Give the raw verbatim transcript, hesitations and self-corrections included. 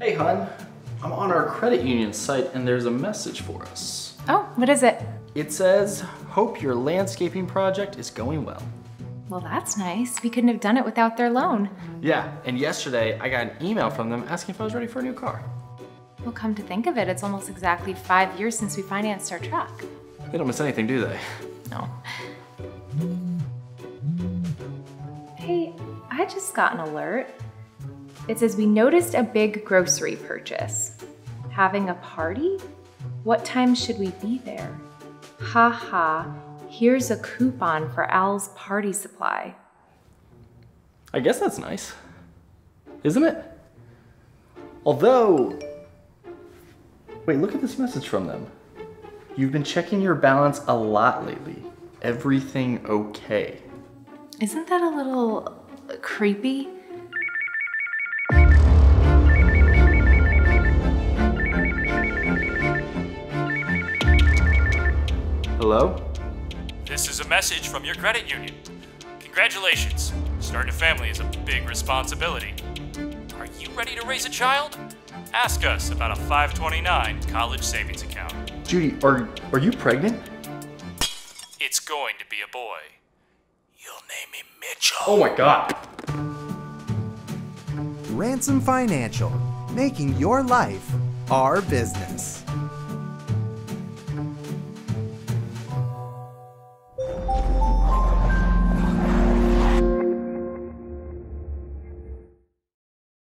Hey hon, I'm on our credit union site and there's a message for us. Oh, what is it? It says, hope your landscaping project is going well. Well, that's nice. We couldn't have done it without their loan. Yeah, and yesterday I got an email from them asking if I was ready for a new car. Well, come to think of it, it's almost exactly five years since we financed our truck. They don't miss anything, do they? No. Hey, I just got an alert. It says, we noticed a big grocery purchase. Having a party? What time should we be there? Ha ha, here's a coupon for Al's Party Supply. I guess that's nice, isn't it? Although, wait, look at this message from them. You've been checking your balance a lot lately. Everything okay? Isn't that a little creepy? Hello? This is a message from your credit union. Congratulations, starting a family is a big responsibility. Are you ready to raise a child? Ask us about a five twenty-nine college savings account. Judy, are, are you pregnant? It's going to be a boy. You'll name him Mitchell. Oh my God. Ransom Financial, making your life our business.